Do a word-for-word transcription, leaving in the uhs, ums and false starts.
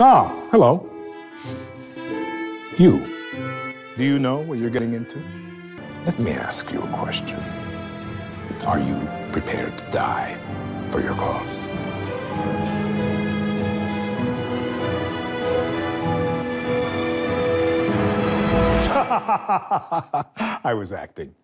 Ah, hello. You. Do you know what you're getting into? Let me ask you a question. Are you prepared to die for your cause? I was acting.